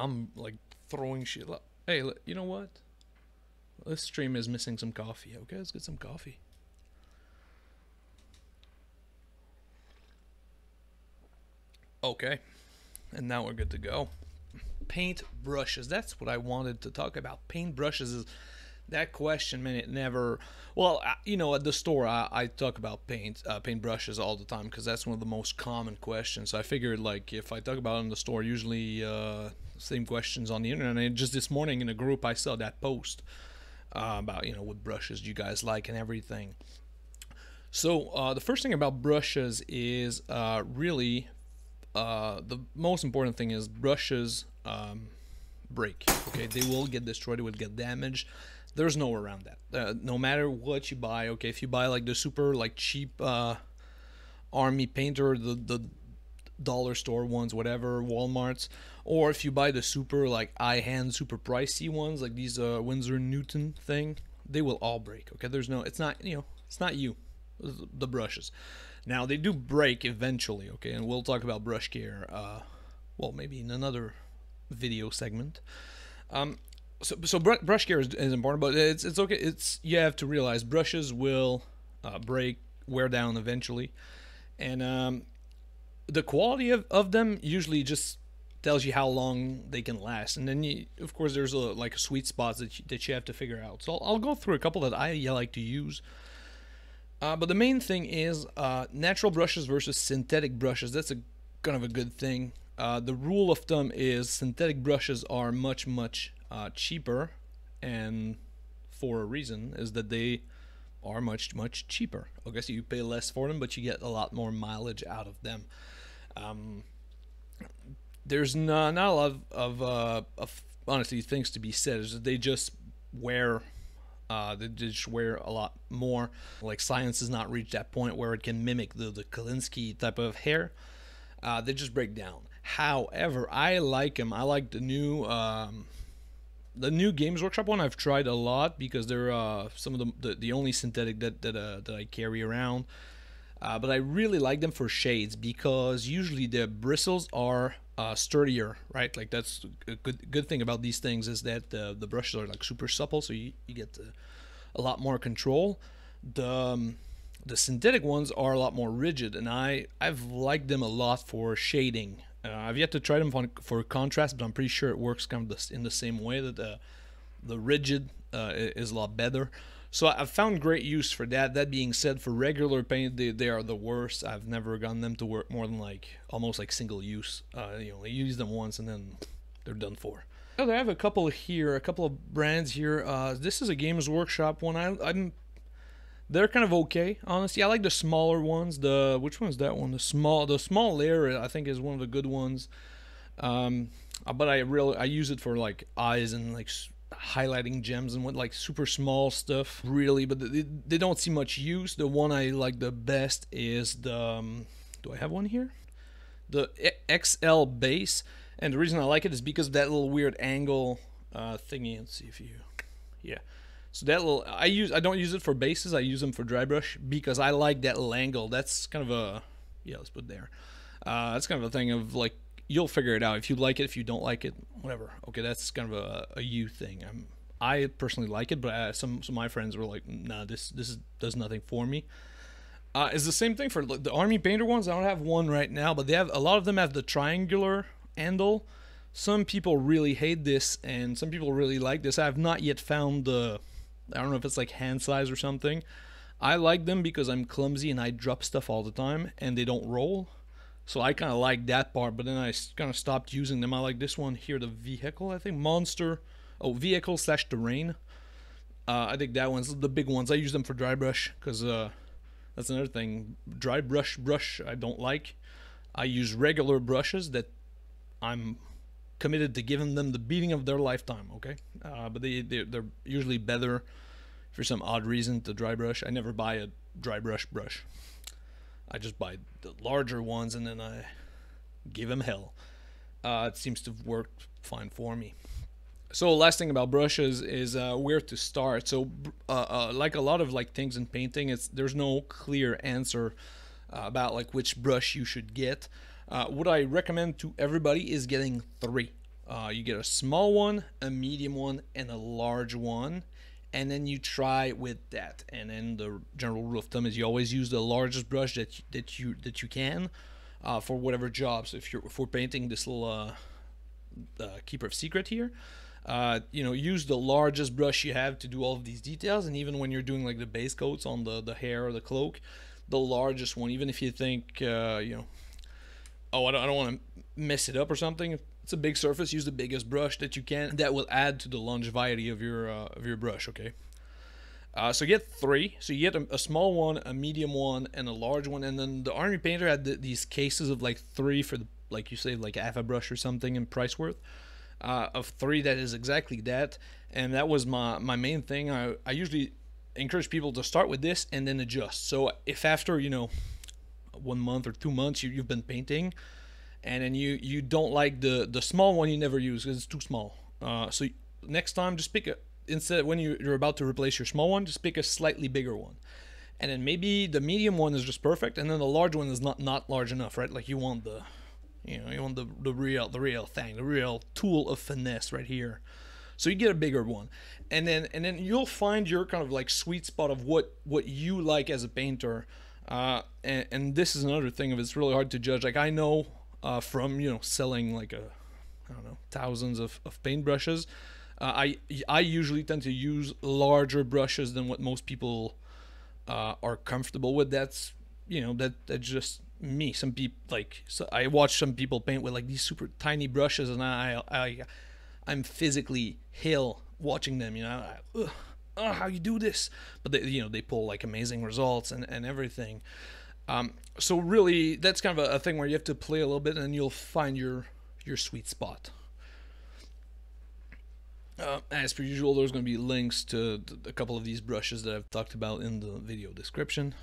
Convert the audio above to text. I'm like throwing shit. Hey, you know what? This stream is missing some coffee. Okay, let's get some coffee. Okay, and now we're good to go. Paint brushes. That's what I wanted to talk about. Paint brushes is that question, man. It never. Well, you know, at the store, I talk about paint brushes all the time because that's one of the most common questions. So I figured, like, if I talk about it in the store, usually same questions on the internet. And just this morning in a group, I saw that post about, you know, what brushes you guys like and everything. So the first thing about brushes is really the most important thing is brushes break. Okay, they will get destroyed. They will get damaged. There's no way around that. No matter what you buy, okay, if you buy like the super like cheap Army Painter, the dollar store ones, whatever, Walmart's, or if you buy the super like high-end, super pricey ones, like these Winsor Newton thing, they will all break. Okay, there's no, it's not, you know, it's not you, the brushes. Now they do break eventually. Okay, and we'll talk about brush care. Well, maybe in another video segment. So brush care is important, but it's okay. It's, you have to realize brushes will break, wear down eventually, and the quality of them usually just tells you how long they can last. And then you, of course, there's a like sweet spots that you have to figure out. So I'll go through a couple that I like to use. But the main thing is natural brushes versus synthetic brushes. That's a kind of a good thing. The rule of thumb is synthetic brushes are much cheaper, and for a reason is that they are much cheaper. Okay, so you pay less for them, but you get a lot more mileage out of them. There's not a lot of honestly things to be said. Is that they just wear. They just wear a lot more. Like science has not reached that point where it can mimic the Kalinski type of hair. They just break down. However, I like them. I like the new Games Workshop one. I've tried a lot because they're some of the only synthetic that I carry around. But I really like them for shades because usually the bristles are sturdier, right? Like that's a good thing about these things is that the brushes are like super supple, so you get a lot more control. The synthetic ones are a lot more rigid, and I've liked them a lot for shading. I've yet to try them for contrast, but I'm pretty sure it works kind of in the same way that the rigid is a lot better. So I've found great use for that. That being said, for regular paint, they are the worst. I've never gotten them to work more than like almost like single use. You only use them once and then they're done for. So I have a couple here, a couple of brands here. This is a Games Workshop one. They're kind of okay, honestly. I like the smaller ones. Which one is that one? The small layer I think is one of the good ones. But I use it for like eyes and like highlighting gems and what, like super small stuff really, but they don't see much use. The one I like the best is the do I have one here, the XL base, and the reason I like it is because of that little weird angle thingy. Let's see if you, yeah, so that little, I don't use it for bases, I use them for dry brush because I like that little angle. That's kind of a, yeah, let's put there, that's kind of a thing of like, you'll figure it out if you like it, if you don't like it, whatever. Okay, that's kind of a you thing. I personally like it, but some of my friends were like, nah, this does nothing for me. It's the same thing for the Army Painter ones. I don't have one right now, but they have, a lot of them have the triangular handle. Some people really hate this, and some people really like this. I have not yet found the, I don't know if it's like hand size or something. I like them because I'm clumsy and I drop stuff all the time, and they don't roll. So I kind of like that part, but then I kind of stopped using them. I like this one here, the vehicle, I think, monster, oh, vehicle / terrain. I think that one's the big ones. I use them for dry brush because that's another thing. Dry brush I don't like. I use regular brushes that I'm committed to giving them the beating of their lifetime, okay? But they're usually better for some odd reason to dry brush. I never buy a dry brush. I just buy the larger ones and then I give them hell. It seems to work fine for me. So last thing about brushes is where to start. So like a lot of like things in painting, there's no clear answer about like which brush you should get. What I recommend to everybody is getting 3. You get a small one, a medium one, and a large one, and then you try with that. And then the general rule of thumb is you always use the largest brush that you can for whatever jobs. If we're painting this little keeper of secret here, you know, use the largest brush you have to do all of these details. And even when you're doing like the base coats on the hair or the cloak, the largest one, even if you think you know, oh, I don't want to mess it up or something, if it's a big surface, use the biggest brush that you can. That will add to the longevity of your brush. Okay, so you get three. So you get a small one, a medium one, and a large one. And then the Army Painter had these cases of like three for the, like you say, like half a brush or something in price worth of three. That is exactly that, and that was my main thing. I usually encourage people to start with this and then adjust. So if after, you know, 1 month or 2 months you've been painting, and then you don't like the small one, you never use because it's too small. So next time, just pick a, instead, when you're about to replace your small one, just pick a slightly bigger one. And then maybe the medium one is just perfect, and then the large one is not large enough, right? Like you want the, you know, you want the real thing, the real tool of finesse right here. So you get a bigger one, and then you'll find your kind of like sweet spot of what you like as a painter. And this is another thing of, it's really hard to judge. Like I know from, you know, selling like a, I don't know, thousands of paintbrushes, I usually tend to use larger brushes than what most people are comfortable with. That's, you know, that's just me. Some people, like, so I watch some people paint with like these super tiny brushes, and I'm physically ill watching them, you know, how you do this, but they, you know, they pull like amazing results and everything. So really that's kind of a thing where you have to play a little bit, and you'll find your sweet spot. As per usual, there's going to be links to a couple of these brushes that I've talked about in the video description.